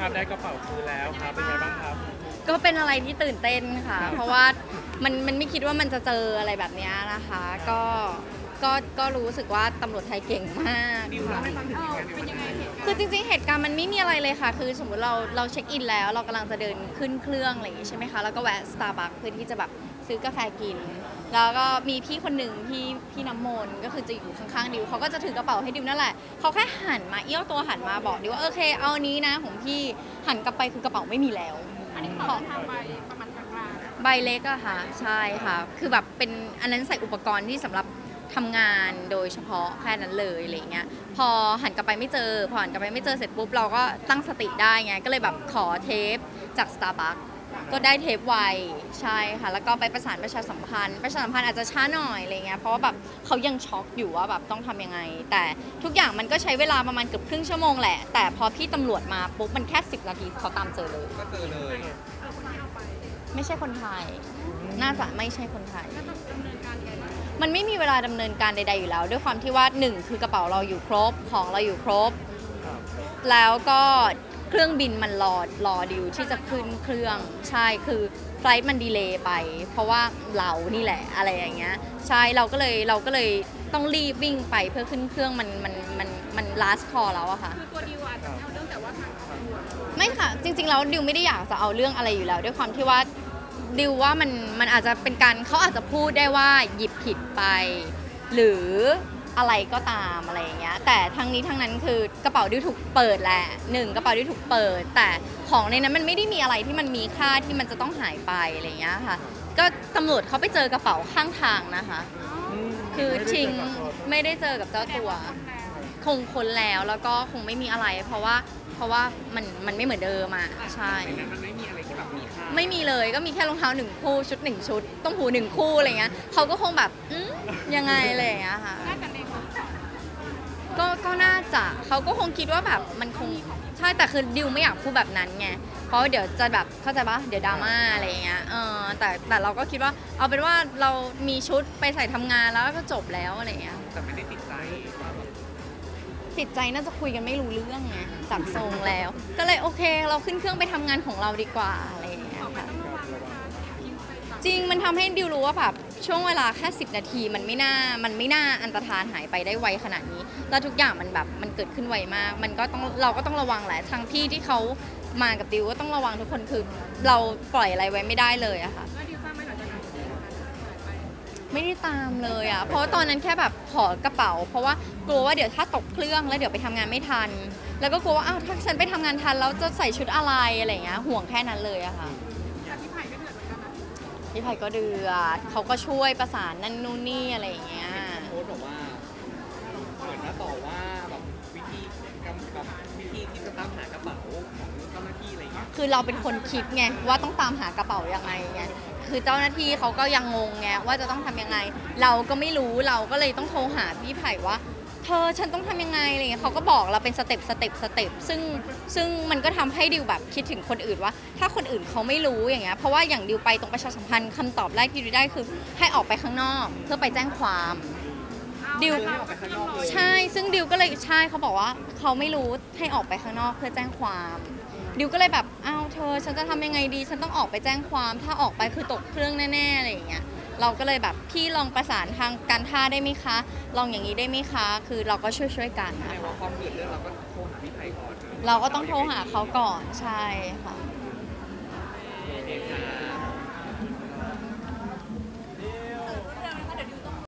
ครับได้กระเป๋าคืนแล้วครับเป็นไงบ้างครับก็เป็นอะไรที่ตื่นเต้นค่ะเพราะว่ามันไม่คิดว่ามันจะเจออะไรแบบนี้นะคะก็รู้สึกว่าตำรวจไทยเก่งมากคือจริงๆเหตุการณ์มันไม่มีอะไรเลยค่ะคือสมมุติเราเช็คอินแล้วเรากำลังจะเดินขึ้นเครื่องอะไรอย่างงี้ใช่ไหมคะแล้วก็แวะ Starbucks เพื่อที่จะแบบซื้อกาแฟกินแล้วก็มีพี่คนหนึ่งพี่น้ำมนต์ก็คือจะอยู่ข้างๆดิวเขาก็จะถือกระเป๋าให้ดิวนั่นแหละเขาแค่หันมาเอี้ยวตัวหันมาบอกดิวว่าโอเคเอานี้นะของพี่หันกลับไปคือกระเป๋าไม่มีแล้วอันนี้ขอทางใบประมาณกลางๆใบเล็กอะค่ะใช่ค่ะคือแบบเป็นอันนั้นใส่อุปกรณ์ที่สำหรับทำงานโดยเฉพาะแค่นั้นเลยอะไรเงี้ยพอหันกลับไปไม่เจอเสร็จปุ๊บเราก็ตั้งสติได้ไงก็เลยแบบขอเทปจาก Starbucks ก็ได้เทปไวใช่ค่ะแล้วก็ไปประสานประชาสัมพันธ์อาจจะช้าหน่อยอะไรเงี้ยเพราะว่าแบบเขายังช็อกอยู่ว่าแบบต้องทำยังไงแต่ทุกอย่างมันก็ใช้เวลาประมาณเกือบครึ่งชั่วโมงแหละแต่พอพี่ตำรวจมาปุ๊บมันแค่10 นาทีเขาตามเจอเลยก็เจอเลยไม่ใช่คนไทยน่าจะไม่ใช่คนไทยมันไม่มีเวลาดำเนินการใดๆอยู่แล้วด้วยความที่ว่า1คือกระเป๋าเราอยู่ครบของเราอยู่ครบแล้วก็เครื่องบินมันรอดิวที่จะขึ้นเครื่องใช่คือไฟล์มันดีเลย์ไปเพราะว่าเรานี่แหละอะไรอย่างเงี้ยใช่เราก็เลยต้องรีบวิ่งไปเพื่อขึ้นเครื่องมัน last call แล้วอะค่ะคือตัวดิวอาจจะเอาเรื่องแต่ว่าทางครอบครัวไม่ค่ะจริงๆแล้วดิวไม่ได้อยากจะเอาเรื่องอะไรอยู่แล้วด้วยความที่ว่าดิวว่ามันอาจจะเป็นการเขาอาจจะพูดได้ว่าหยิบผิดไปหรืออะไรก็ตามอะไรอย่างเงี้ยแต่ทั้งนี้ทั้งนั้นคือกระเป๋าดิวถูกเปิดแหละกระเป๋าดิวถูกเปิดแต่ของในนั้นมันไม่ได้มีอะไรที่มันมีค่าที่มันจะต้องหายไปอะไรอย่างเงี้ยค่ะก็ตำรวจเขาไปเจอกระเป๋าข้างทางนะคะคือชิงไม่ได้เจอกับเจ้าตัวคงค้นแล้วแล้วก็คงไม่มีอะไรเพราะว่ามันไม่เหมือนเดิมอ่ะใช่ไม่มีเลยก็มีแค่รองเท้า1 คู่ชุด1 ชุดต้องหู1 คู่อะไรเงี้ยเขาก็คงแบบยังไงอะไรอย่างเงี้ยค่ะก็น่าจะเขาก็คงคิดว่าแบบมันคงใช่แต่คือดิวไม่อยากพูดแบบนั้นไงเพราะเดี๋ยวจะแบบเข้าใจปะเดี๋ยวดราม่าอะไรเงี้ยแต่เราก็คิดว่าเอาเป็นว่าเรามีชุดไปใส่ทำงานแล้วก็จบแล้วอะไรเงี้ยแต่ไม่ได้ติดใจน่าจะคุยกันไม่รู้เรื่องไงจากทรงแล้วก็เลยโอเคเราขึ้นเครื่องไปทำงานของเราดีกว่าอะไรอย่างเงี้ยค่ะจริงมันทำให้ดิวรู้ว่าแบบช่วงเวลาแค่10 นาทีมันไม่น่าอันตรธานหายไปได้ไวขนาดนี้แล้วทุกอย่างมันแบบมันเกิดขึ้นไวมากมันก็ต้องเราก็ต้องระวังแหละทางพี่ที่เขามากับดิวก็ต้องระวังทุกคนคือเราปล่อยอะไรไว้ไม่ได้เลยอะค่ะไม่ได้ตามเลยอ่ะเพราะตอนนั้นแค่แบบขอกระเป๋าเพราะว่ากลัวว่าเดี๋ยวถ้าตกเครื่องแล้วเดี๋ยวไปทำงานไม่ทันแล้วก็กลัวว่าอ้าวถ้าฉันไปทำงานทันแล้วจะใส่ชุดอะไรอะไรเงี้ยห่วงแค่นั้นเลยอะค่ะพี่ไผ่ก็เดือดเขาก็ช่วยประสานนั่นนู่นนี่อะไรเงี้ยโพสต์บอกว่าเหมือนนะต่อว่าแบบวิธีที่จะตามหากระเป๋าของเจ้าหน้าที่อะไรเงี้ยคือเราเป็นคนคิดไงว่าต้องตามหากระเป๋ายังไงไงคือเจ้าหน้าที่เขาก็ยังงงไงว่าจะต้องทำยังไงเราก็ไม่รู้เราก็เลยต้องโทรหาพี่ไผ่ว่าเธอฉันต้องทำยังไงอะไรเงี้ยเขาก็บอกเราเป็นสเต็ปซึ่งมันก็ทำให้ดิวแบบคิดถึงคนอื่นว่าถ้าคนอื่นเขาไม่รู้อย่างเงี้ยเพราะว่าอย่างดิวไปตรงประชาสัมพันธ์คำตอบแรกที่ดิวได้คือให้ออกไปข้างนอกเพื่อไปแจ้งความดิวใช่ซึ่งดิวก็เลยใช่เขาบอกว่าเขาไม่รู้ให้ออกไปข้างนอกเพื่อแจ้งความดิวก็เลยแบบอ้าวเธอฉันจะทำยังไงดีฉันต้องออกไปแจ้งความถ้าออกไปคือตกเครื่องแน่ๆอะไรอย่างเงี้ยเราก็เลยแบบพี่ลองประสานทางการท่าได้ไหมคะลองอย่างนี้ได้ไหมคะคือเราก็ช่วยกันนะคะเราก็ต้องโทรหาเขาก่อนใช่ค่ะ